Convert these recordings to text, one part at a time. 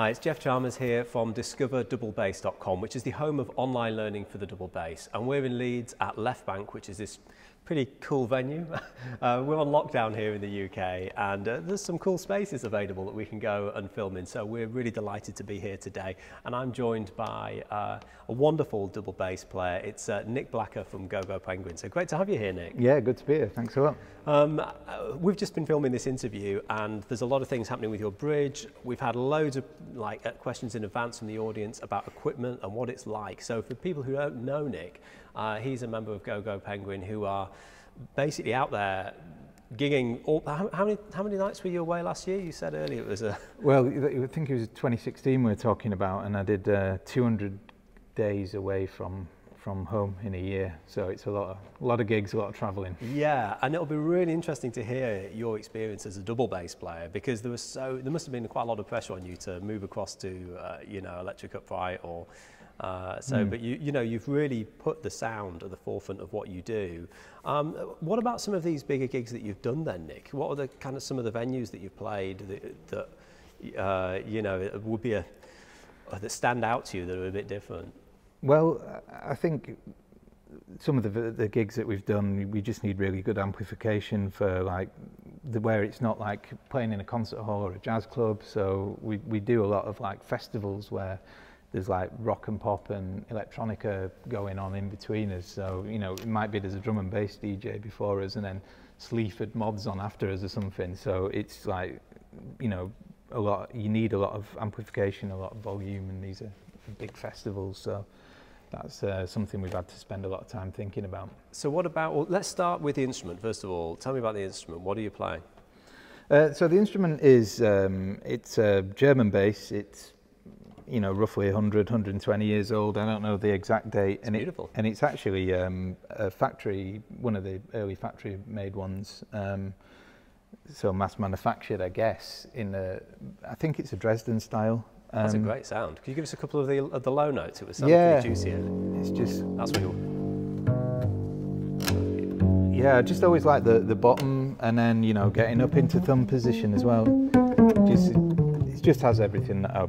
Hi, it's Geoff Chalmers here from discoverdoublebass.com, which is the home of online learning for the double bass. And we're in Leeds at Left Bank, which is this pretty cool venue. We're on lockdown here in the UK, and there's some cool spaces available that we can go and film in. So we're really delighted to be here today. And I'm joined by a wonderful double bass player. It's Nick Blacka from Go Go Penguin. So great to have you here, Nick. Yeah, good to be here. Thanks a lot. We've just been filming this interview, and there's a lot of things happening with your bridge. We've had loads of questions in advance from the audience about equipment and what it's like. So for people who don't know Nick, he's a member of Go Go Penguin, who are basically out there gigging. How many nights were you away last year? You said earlier it was a... Well, I think it was 2016 we were talking about, and I did 200 days away from home in a year, so it's a lot of gigs, a lot of traveling. Yeah, and it'll be really interesting to hear your experience as a double bass player, because there must have been quite a lot of pressure on you to move across to you know, Electric Upright or but you've really put the sound at the forefront of what you do. What about some of these bigger gigs that you've done then, Nick? What are the kind of some of the venues that you've played that you know would be that stand out to you that are a bit different? Well, I think some of the gigs that we've done, we just need really good amplification for where it's not like playing in a concert hall or a jazz club. So we do a lot of festivals where there's rock and pop and electronica going on in between us. So, you know, it might be there's a drum and bass DJ before us and then Sleaford Mods on after us or something. So it's you know, you need a lot of amplification, a lot of volume, and these are big festivals. So that's something we've had to spend a lot of time thinking about. So what about, well, let's start with the instrument first of all. Tell me about the instrument. What are you playing? So the instrument is, it's a German bass. It's, you know, roughly 100, 120 years old. I don't know the exact date. It's beautiful. And it's actually a factory, one of the early factory made ones. So mass manufactured, I guess, I think it's a Dresden style. That's a great sound. Could you give us a couple of the low notes? It was sounding pretty juicy. It's just... That's what you're... Yeah, I just always like the bottom, and then, you know, getting up into thumb position as well. It just has everything that I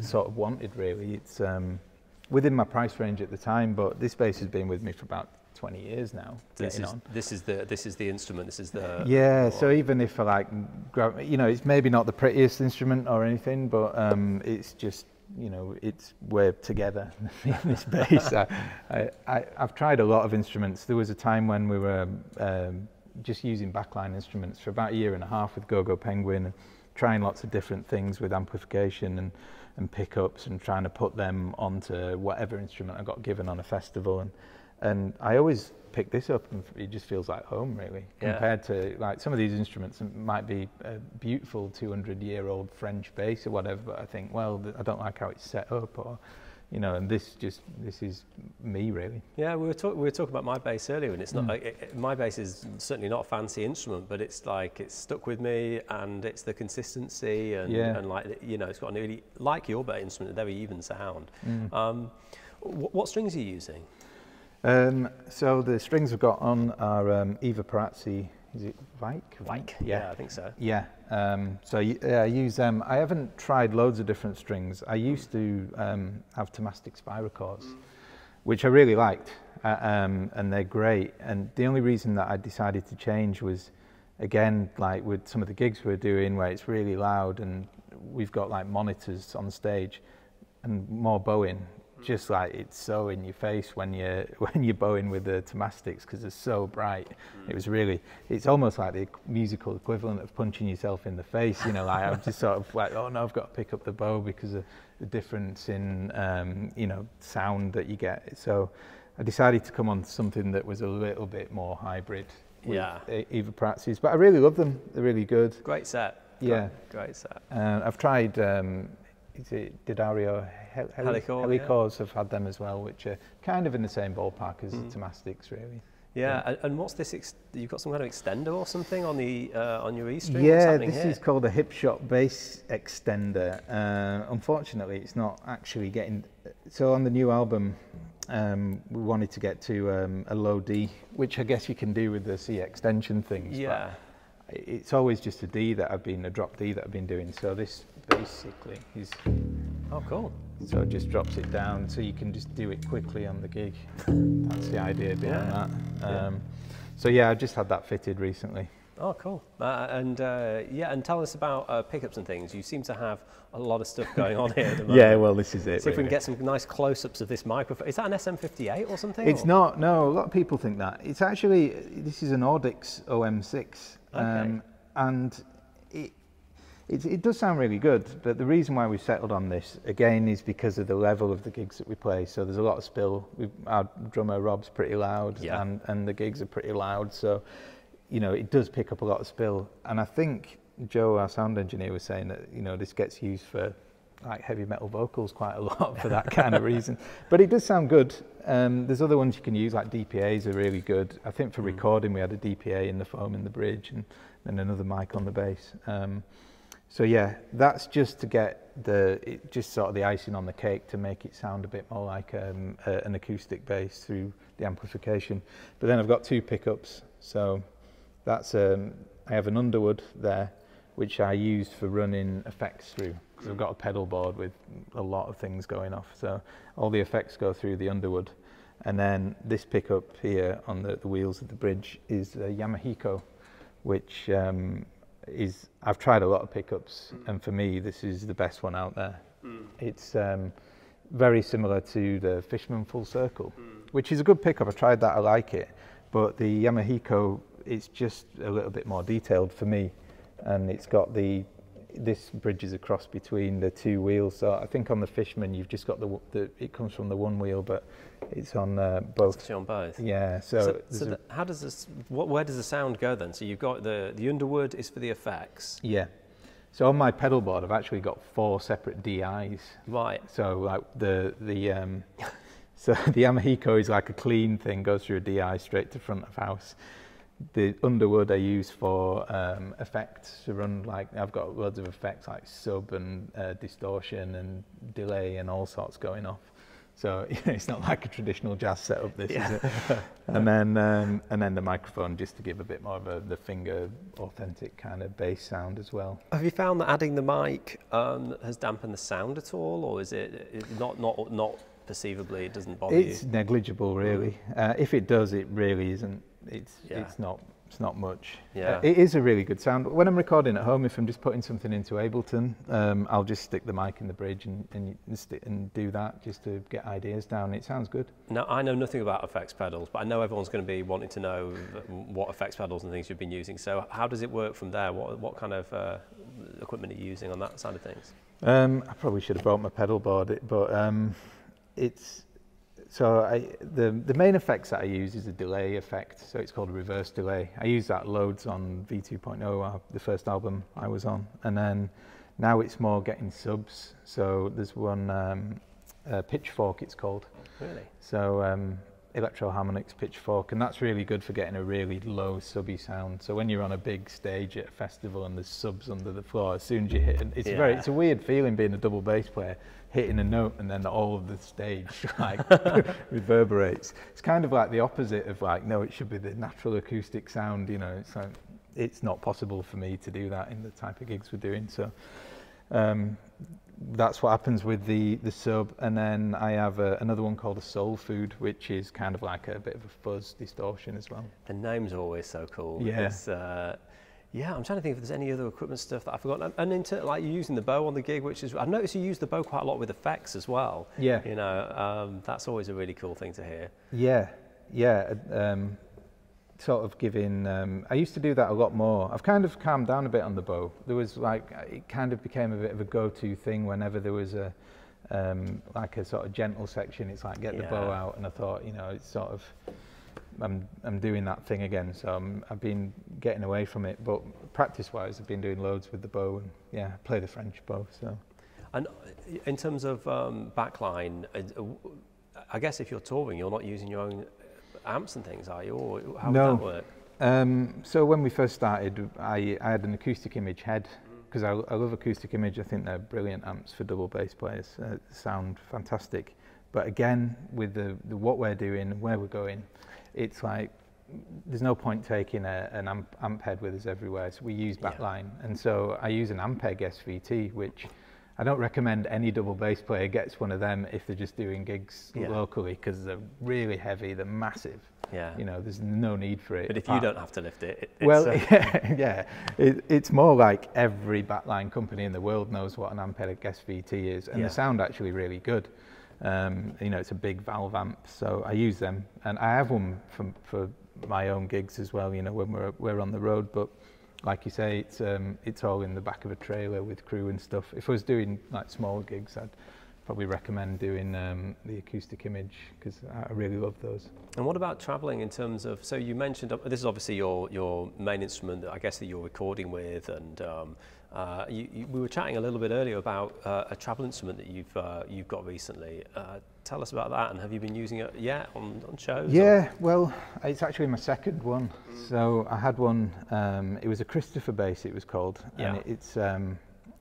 sort of wanted, really. It's within my price range at the time, but this bass has been with me for about 20 years now. This is the instrument. This is the... Yeah, so even if I you know, it's maybe not the prettiest instrument or anything, but it's just, you know, we're together in this bass. I've tried a lot of instruments. There was a time when we were just using backline instruments for about a year and a half with Go Go Penguin, and trying lots of different things with amplification and pickups, and trying to put them onto whatever instrument I got given on a festival. And I always pick this up, and it just feels like home, really. Yeah. Compared to some of these instruments, it might be a beautiful 200-year-old French bass or whatever, but I think, well, I don't like how it's set up, or, you know, and this is me, really. Yeah, we were talking about my bass earlier, and it's not my bass is certainly not a fancy instrument, but it's it's stuck with me, and it's the consistency, and you know, it's got a really, like your bass instrument, a very even sound. What strings are you using? So the strings we've got on are Evah Pirazzi, is it Vike? Vike, yeah, I think so. Yeah, so yeah, I use them. I haven't tried loads of different strings. I used to have Thomastik Spirocores, which I really liked, and they're great. And the only reason that I decided to change was, again, with some of the gigs we're doing where it's really loud and we've got monitors on stage and more bowing. Just it's so in your face when you're bowing with the Thomastiks, because they're so bright. It was really, it's almost like the musical equivalent of punching yourself in the face, you know, I'm just sort of oh no, I've got to pick up the bow because of the difference in, you know, sound that you get. So I decided to come on to something that was a little bit more hybrid with Evah Pirazzi, but I really love them. They're really good. Great set. Yeah. Great set. I've tried, is it D'Addario Helicore? Yeah. Have had them as well, which are kind of in the same ballpark as the Thomastiks, really. Yeah, yeah. And what's this? You've got some kind of extender or something on the on your E string? Yeah, this is called a Hip Shot bass extender. Unfortunately, it's not actually getting. So on the new album, we wanted to get to a low D, which I guess you can do with the C extension things. Yeah. But it's always just a D that I've been doing. So this basically is... Oh, cool. So it just drops it down so you can just do it quickly on the gig. That's the idea behind that. So yeah, I've just had that fitted recently. Oh, cool. And tell us about pickups and things. You seem to have a lot of stuff going on here at the moment. Yeah, well, this is it. See if we can get some nice close-ups of this microphone. Is that an SM58 or something? It's not, no. A lot of people think that. It's actually, this is an Audix OM6. Okay. And it does sound really good, but the reason why we settled on this, again, is because of the level of the gigs that we play. So there's a lot of spill. Our drummer, Rob's, pretty loud, and the gigs are pretty loud. So, you know, it does pick up a lot of spill. And I think Joe, our sound engineer, was saying that, you know, this gets used for like heavy metal vocals quite a lot for that kind of reason. But it does sound good. There's other ones you can use, like DPAs are really good. I think for recording, we had a DPA in the foam in the bridge and then another mic on the bass. So yeah, that's just to get just sort of the icing on the cake to make it sound a bit more like an acoustic bass through the amplification. But then I've got two pickups. So that's, I have an Underwood there, which I used for running effects through. So I've got a pedal board with a lot of things going off. So all the effects go through the Underwood. And then this pickup here on the wheels of the bridge is a Yamahiko, which, I've tried a lot of pickups, and for me this is the best one out there. It's very similar to the Fishman Full Circle, which is a good pickup. I tried that, I like it, but the Yamahiko, it's just a little bit more detailed for me, and it's got this bridges across between the two wheels. So I think on the Fishman you've just got it comes from the one wheel, but it's on both. It's on both. Yeah. So how does this? Where does the sound go then? So you've got the Underwood is for the effects. Yeah. So on my pedal board, I've actually got 4 separate DIs. Right. So like so the Yamahiko is like a clean thing, goes through a DI straight to front of house. The Underwood I use for effects to run, like I've got loads of effects like sub and distortion and delay and all sorts going off. So you know, it's not like a traditional jazz setup, this is it? and then the microphone, just to give a bit more of the finger authentic kind of bass sound as well. Have you found that adding the mic has dampened the sound at all, or is it not perceivably? It doesn't bother you? It's negligible, really. If it does, it really isn't. It's not much. Yeah. It is a really good sound. When I'm recording at home, if I'm just putting something into Ableton, I'll just stick the mic in the bridge and do that just to get ideas down. It sounds good. Now, I know nothing about effects pedals, but I know everyone's going to be wanting to know what effects pedals and things you've been using. So how does it work from there? What kind of equipment are you using on that side of things? I probably should have brought my pedal board, but it's... So the main effects that I use is a delay effect, so it's called a reverse delay. I use that loads on V2.0, the first album I was on, and then now it's more getting subs. So there's one, Pitchfork it's called. Really? So Electroharmonix Pitchfork, and that's really good for getting a really low subby sound. So when you're on a big stage at a festival and there's subs under the floor, as soon as you hit, it's a weird feeling being a double bass player, hitting a note and then all of the stage like reverberates. It's kind of like the opposite of like, no, it should be the natural acoustic sound, you know. It's like, it's not possible for me to do that in the type of gigs we're doing. So that's what happens with the sub. And then I have another one called a Soul Food, which is kind of like a bit of a fuzz distortion as well. The names are always so cool. Yeah. Yeah, I'm trying to think if there's any other equipment stuff that I forgot. And into like using the bow on the gig, which is, I've noticed you use the bow quite a lot with effects as well. Yeah. You know, that's always a really cool thing to hear. Yeah, yeah. Sort of giving, I used to do that a lot more. I've kind of calmed down a bit on the bow. There was like, it kind of became a bit of a go-to thing whenever there was a, like a sort of gentle section. It's like, get the bow out. And I thought, you know, it's sort of, I'm doing that thing again. So I've been getting away from it, but practice-wise, I've been doing loads with the bow, and yeah, I play the French bow, so. And in terms of backline, I guess if you're touring, you're not using your own amps and things, are you? Or how would that work? So when we first started, I had an Acoustic Image head, because I love Acoustic Image. I think they're brilliant amps for double bass players. Sound fantastic. But again, with what we're doing, where we're going, it's like there's no point taking an amp head with us everywhere, so we use backline. Yeah. And so I use an Ampeg SVT, which I don't recommend any double bass player gets one of them if they're just doing gigs locally, because they're really heavy, they're massive. Yeah. You know, there's no need for it. But if you don't have to lift it, it's more like every backline company in the world knows what an Ampeg SVT is, and they sound actually really good. You know, it's a big valve amp, so I use them, and I have one for my own gigs as well, you know, when we're on the road. But like you say, it's all in the back of a trailer with crew and stuff. If I was doing like small gigs, I'd probably recommend doing the Acoustic Image, because I really love those. And what about traveling in terms of, so you mentioned, this is obviously your main instrument that I guess that you're recording with, and we were chatting a little bit earlier about a travel instrument that you've got recently. Tell us about that, and have you been using it yet on shows? Yeah, well, it's actually my second one. So I had one, it was a Christopher bass it was called, and it's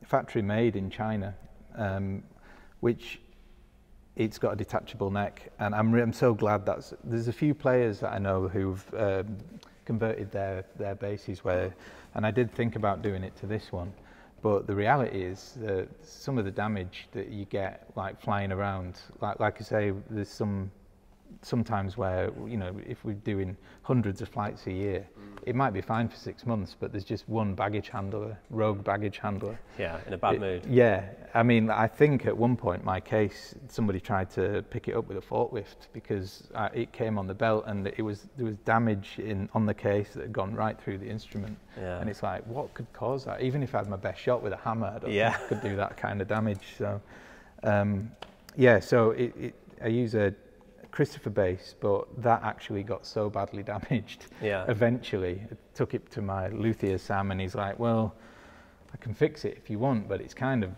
factory made in China, which it's got a detachable neck, and I'm so glad that there's a few players that I know who've converted their basses where, and I did think about doing it to this one, but the reality is that some of the damage that you get, like flying around, like I say, there's sometimes where, you know, if we're doing hundreds of flights a year, it might be fine for 6 months, but there's just one baggage handler, rogue baggage handler. Yeah, in a bad mood. Yeah, I mean, I think at one point, my case, somebody tried to pick it up with a forklift because it came on the belt, and there was damage on the case that had gone right through the instrument. Yeah. And it's like, what could cause that? Even if I had my best shot with a hammer, I don't think I could do that kind of damage. So, I use a Christopher bass, but that actually got so badly damaged. Yeah. Eventually, I took it to my luthier Sam, and he's like, "Well, I can fix it if you want, but it's kind of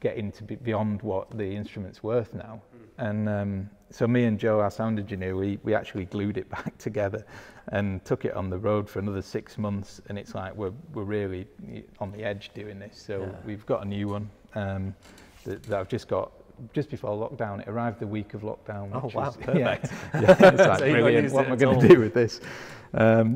getting to be beyond what the instrument's worth now." And so me and Joe, our sound engineer, we actually glued it back together and took it on the road for another 6 months. And it's like we're really on the edge doing this, so we've got a new one that I've just got. Just before lockdown, it arrived the week of lockdown. Oh wow, perfect. It's like, so brilliant, what am I going to do with this?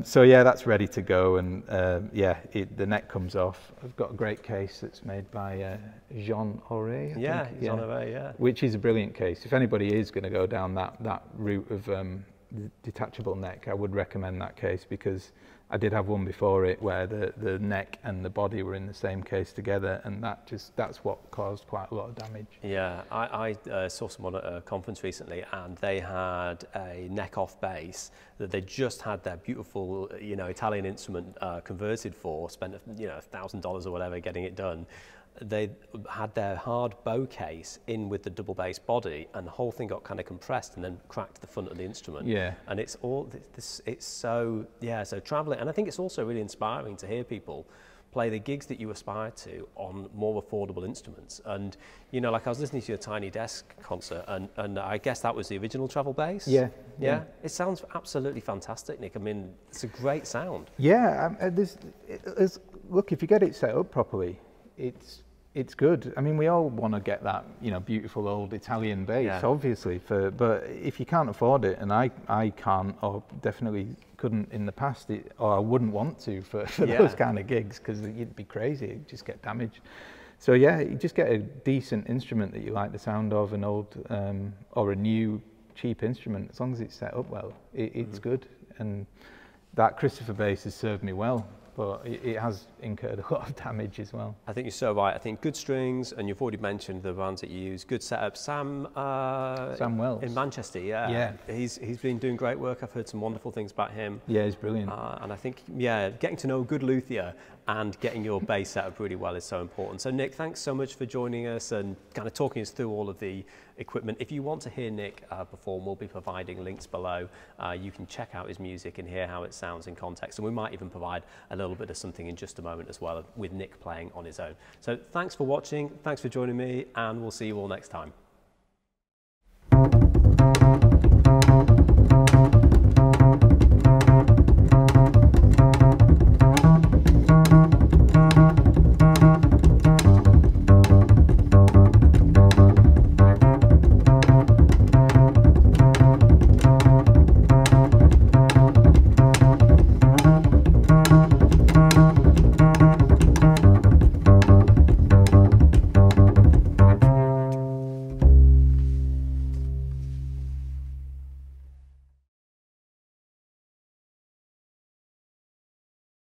So yeah, that's ready to go, and the neck comes off. I've got a great case that's made by Jean Auré, I think. Jean Auré, which is a brilliant case. If anybody is going to go down that route of the detachable neck, I would recommend that case, because I did have one before it where the neck and the body were in the same case together, and that's what caused quite a lot of damage. Yeah, I saw someone at a conference recently, and they had a neck-off bass that they just had their beautiful, you know, Italian instrument converted for, spent, you know, $1,000 or whatever getting it done. They had their hard bow case in with the double bass body, and the whole thing got kind of compressed and then cracked the front of the instrument. Yeah. And it's all this. It's so so traveling, and I think it's also really inspiring to hear people play the gigs that you aspire to on more affordable instruments. And you know, like I was listening to your Tiny Desk concert, and I guess that was the original travel bass. Yeah. It sounds absolutely fantastic, Nick. I mean, it's a great sound. Yeah. Look, if you get it set up properly, it's good. I mean, we all want to get that, you know, beautiful old Italian bass, obviously. But if you can't afford it, and I can't, or definitely couldn't in the past, or I wouldn't want to for those kind of gigs, because it'd be crazy. It'd just get damaged. So yeah, you just get a decent instrument that you like the sound of, an old or a new cheap instrument. As long as it's set up well, it's good. And that Christopher bass has served me well, but it has incurred a lot of damage as well. I think you're so right. I think good strings, and you've already mentioned the ones that you use, good setup. Sam Wells. In Manchester, yeah. He's been doing great work. I've heard some wonderful things about him. Yeah, he's brilliant. And I think, getting to know a good luthier and getting your bass set up really well is so important. So Nick, thanks so much for joining us and kind of talking us through all of the equipment. If you want to hear Nick perform, we'll be providing links below. You can check out his music and hear how it sounds in context. And we might even provide a little bit of something in just a moment as well, with Nick playing on his own. So thanks for watching, thanks for joining me, and we'll see you all next time.